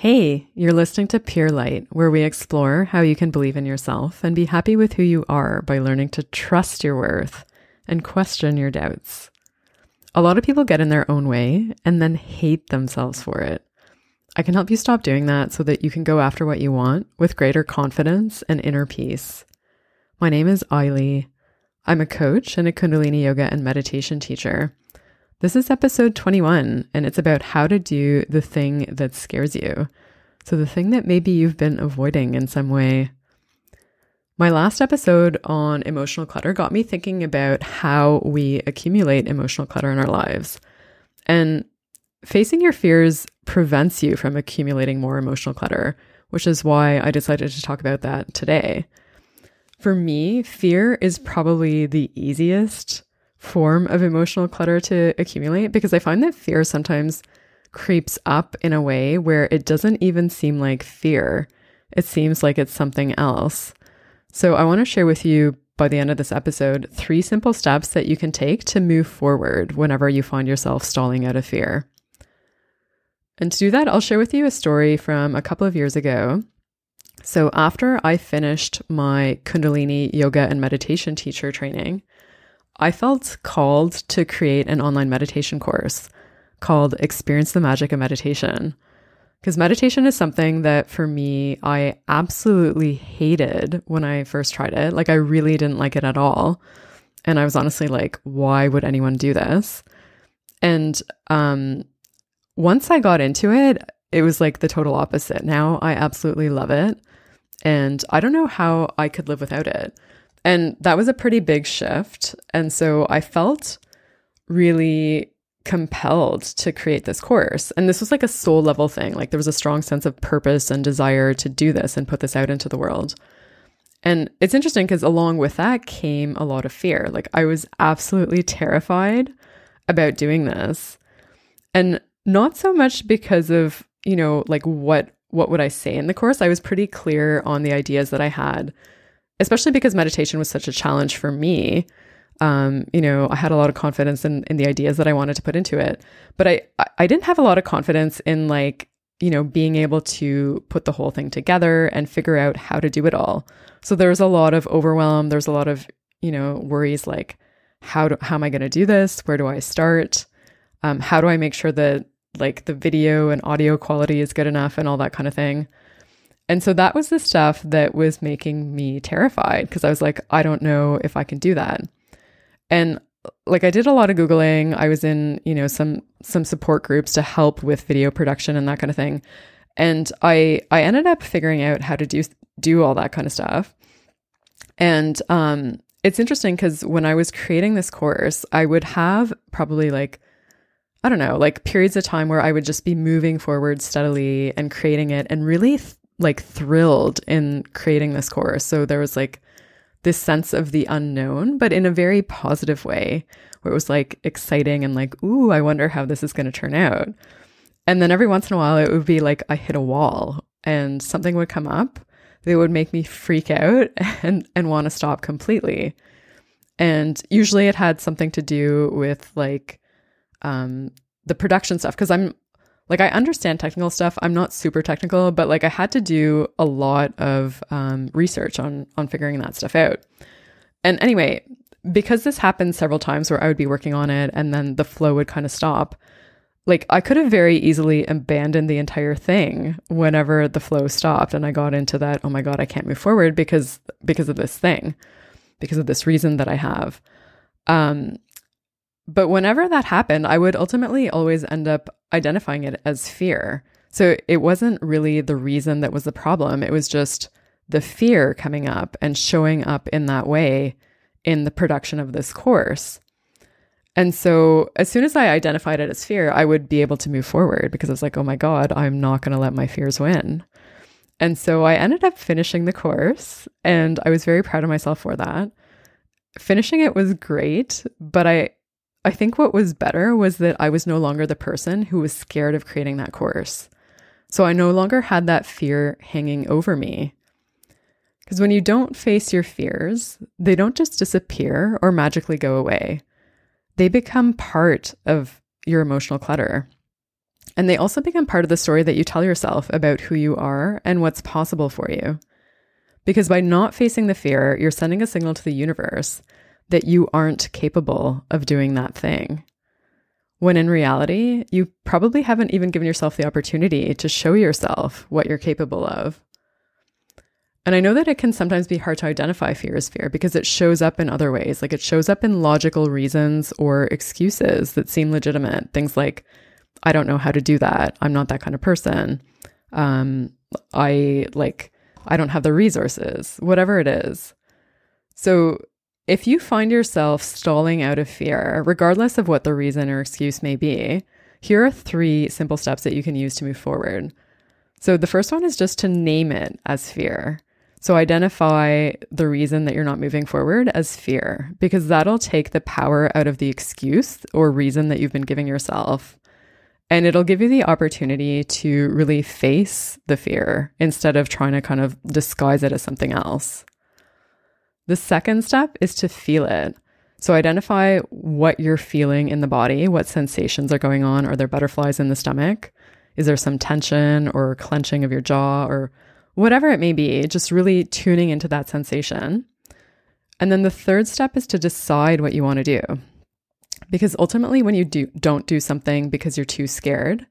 Hey, you're listening to Pure Light, where we explore how you can believe in yourself and be happy with who you are by learning to trust your worth and question your doubts. A lot of people get in their own way and then hate themselves for it. I can help you stop doing that so that you can go after what you want with greater confidence and inner peace. My name is Aili. I'm a coach and a Kundalini yoga and meditation teacher. This is episode 21, and it's about how to do the thing that scares you. So the thing that maybe you've been avoiding in some way. My last episode on emotional clutter got me thinking about how we accumulate emotional clutter in our lives. And facing your fears prevents you from accumulating more emotional clutter, which is why I decided to talk about that today. For me, fear is probably the easiest form of emotional clutter to accumulate, because I find that fear sometimes creeps up in a way where it doesn't even seem like fear. It seems like it's something else. So I want to share with you by the end of this episode 3 simple steps that you can take to move forward whenever you find yourself stalling out of fear. And to do that, I'll share with you a story from a couple of years ago. So after I finished my Kundalini yoga and meditation teacher training, I felt called to create an online meditation course called Experience the Magic of Meditation, because meditation is something that for me, I absolutely hated when I first tried it. Like, I really didn't like it at all. And I was honestly like, why would anyone do this? And once I got into it, it was like the total opposite. Now I absolutely love it. And I don't know how I could live without it. And that was a pretty big shift. And so I felt really compelled to create this course. And this was like a soul level thing. Like, there was a strong sense of purpose and desire to do this and put this out into the world. And it's interesting because along with that came a lot of fear. Like, I was absolutely terrified about doing this. And not so much because of, you know, like what would I say in the course? I was pretty clear on the ideas that I had, especially because meditation was such a challenge for me. You know, I had a lot of confidence in the ideas that I wanted to put into it, but I didn't have a lot of confidence in, like, you know, being able to put the whole thing together and figure out how to do it all. So there was a lot of overwhelm. There's a lot of, you know, worries like, how am I going to do this? Where do I start? How do I make sure that, like, the video and audio quality is good enough and all that kind of thing? And so that was the stuff that was making me terrified, because I was like, I don't know if I can do that. And like, I did a lot of Googling. I was in, you know, some support groups to help with video production and that kind of thing. And I ended up figuring out how to do all that kind of stuff. And it's interesting because when I was creating this course, I would have probably, like, I don't know, like, periods of time where I would just be moving forward steadily and creating it and really thrilled in creating this course. So there was like this sense of the unknown, but in a very positive way, where it was like exciting and like, ooh, I wonder how this is going to turn out. And then every once in a while, it would be like I hit a wall and something would come up that would make me freak out and want to stop completely. And usually it had something to do with like the production stuff, because I understand technical stuff. I'm not super technical, but like I had to do a lot of research on figuring that stuff out. And anyway, because this happened several times where I would be working on it and then the flow would kind of stop, like I could have very easily abandoned the entire thing whenever the flow stopped and I got into that, oh my God, I can't move forward because of this thing, because of this reason that I have. But whenever that happened, I would ultimately always end up identifying it as fear. So it wasn't really the reason that was the problem. It was just the fear coming up and showing up in that way in the production of this course. And so as soon as I identified it as fear, I would be able to move forward because I was like, oh my God, I'm not going to let my fears win. And so I ended up finishing the course, and I was very proud of myself for that. Finishing it was great, but I think what was better was that I was no longer the person who was scared of creating that course. So I no longer had that fear hanging over me. Because when you don't face your fears, they don't just disappear or magically go away. They become part of your emotional clutter. And they also become part of the story that you tell yourself about who you are and what's possible for you. Because by not facing the fear, you're sending a signal to the universe that you aren't capable of doing that thing. When in reality, you probably haven't even given yourself the opportunity to show yourself what you're capable of. And I know that it can sometimes be hard to identify fear as fear because it shows up in other ways. Like it shows up in logical reasons or excuses that seem legitimate. Things like, I don't know how to do that. I'm not that kind of person. I don't have the resources, whatever it is. So if you find yourself stalling out of fear, regardless of what the reason or excuse may be, here are 3 simple steps that you can use to move forward. So the first one is just to name it as fear. So identify the reason that you're not moving forward as fear, because that'll take the power out of the excuse or reason that you've been giving yourself. And it'll give you the opportunity to really face the fear instead of trying to kind of disguise it as something else. The second step is to feel it. So identify what you're feeling in the body, what sensations are going on. Are there butterflies in the stomach? Is there some tension or clenching of your jaw or whatever it may be? Just really tuning into that sensation. And then the third step is to decide what you want to do. Because ultimately, when you don't do something because you're too scared,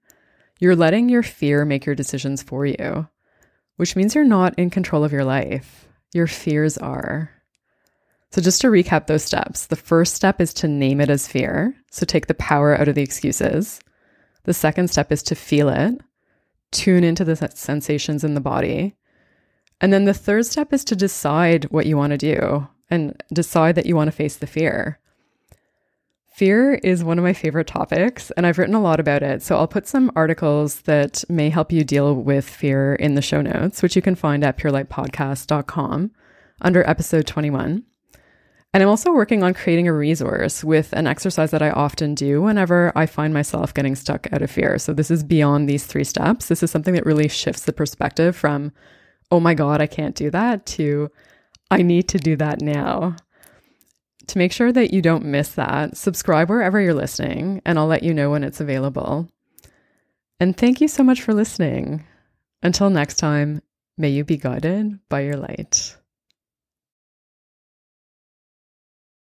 you're letting your fear make your decisions for you, which means you're not in control of your life. Your fears are. So just to recap those steps, the first step is to name it as fear. So take the power out of the excuses. The second step is to feel it, tune into the sensations in the body. And then the third step is to decide what you want to do and decide that you want to face the fear. Fear is one of my favorite topics, and I've written a lot about it. So I'll put some articles that may help you deal with fear in the show notes, which you can find at purelightpodcast.com under episode 21. And I'm also working on creating a resource with an exercise that I often do whenever I find myself getting stuck out of fear. So this is beyond these 3 steps. This is something that really shifts the perspective from, oh my God, I can't do that, to I need to do that now. To make sure that you don't miss that, subscribe wherever you're listening, and I'll let you know when it's available. And thank you so much for listening. Until next time, may you be guided by your light.